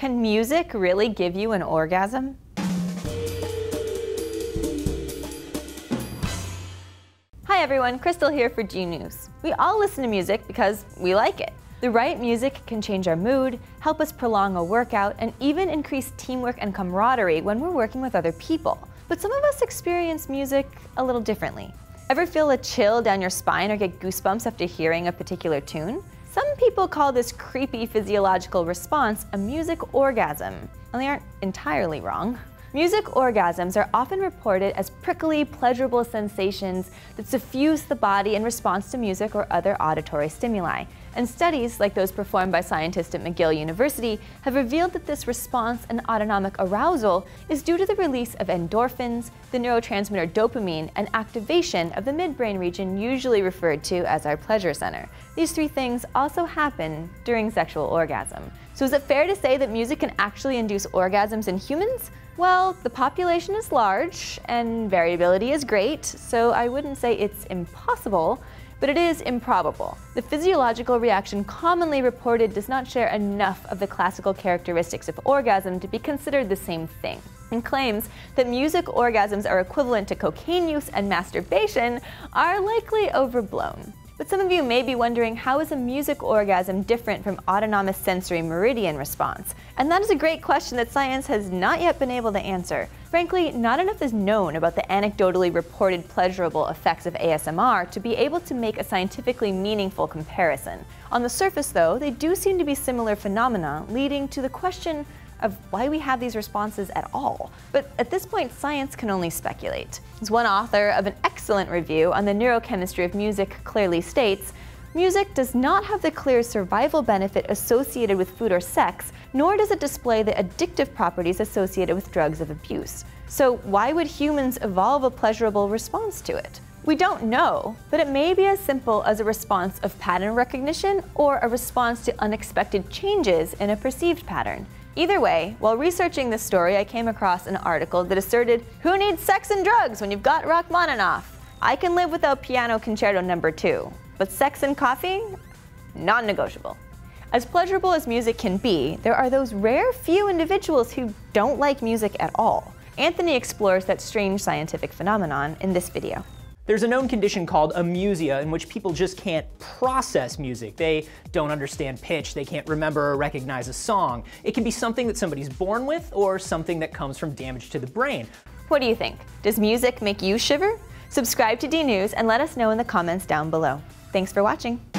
Can music really give you an orgasm? Hi everyone, Crystal here for DNews. We all listen to music because we like it. The right music can change our mood, help us prolong a workout, and even increase teamwork and camaraderie when we're working with other people. But some of us experience music a little differently. Ever feel a chill down your spine or get goosebumps after hearing a particular tune? Some people call this creepy physiological response a music orgasm, and they aren't entirely wrong. Music orgasms are often reported as prickly, pleasurable sensations that suffuse the body in response to music or other auditory stimuli. And studies, like those performed by scientists at McGill University, have revealed that this response and autonomic arousal is due to the release of endorphins, the neurotransmitter dopamine, and activation of the midbrain region usually referred to as our pleasure center. These three things also happen during sexual orgasm. So is it fair to say that music can actually induce orgasms in humans? Well, the population is large and variability is great, so I wouldn't say it's impossible, but it is improbable. The physiological reaction commonly reported does not share enough of the classical characteristics of orgasm to be considered the same thing. And claims that music orgasms are equivalent to cocaine use and masturbation are likely overblown. But some of you may be wondering, how is a music orgasm different from autonomic sensory meridian response? And that is a great question that science has not yet been able to answer. Frankly, not enough is known about the anecdotally reported pleasurable effects of ASMR to be able to make a scientifically meaningful comparison. On the surface, though, they do seem to be similar phenomena, leading to the question of why we have these responses at all. But at this point, science can only speculate. As one author of an excellent review on the neurochemistry of music clearly states, "Music does not have the clear survival benefit associated with food or sex, nor does it display the addictive properties associated with drugs of abuse. So why would humans evolve a pleasurable response to it?" We don't know, but it may be as simple as a response of pattern recognition or a response to unexpected changes in a perceived pattern. Either way, while researching this story, I came across an article that asserted, "Who needs sex and drugs when you've got Rachmaninoff? I can live without Piano Concerto No. 2, but sex and coffee? Non-negotiable." As pleasurable as music can be, there are those rare few individuals who don't like music at all. Anthony explores that strange scientific phenomenon in this video. There's a known condition called amusia in which people just can't process music. They don't understand pitch, they can't remember or recognize a song. It can be something that somebody's born with or something that comes from damage to the brain. What do you think? Does music make you shiver? Subscribe to DNews and let us know in the comments down below. Thanks for watching.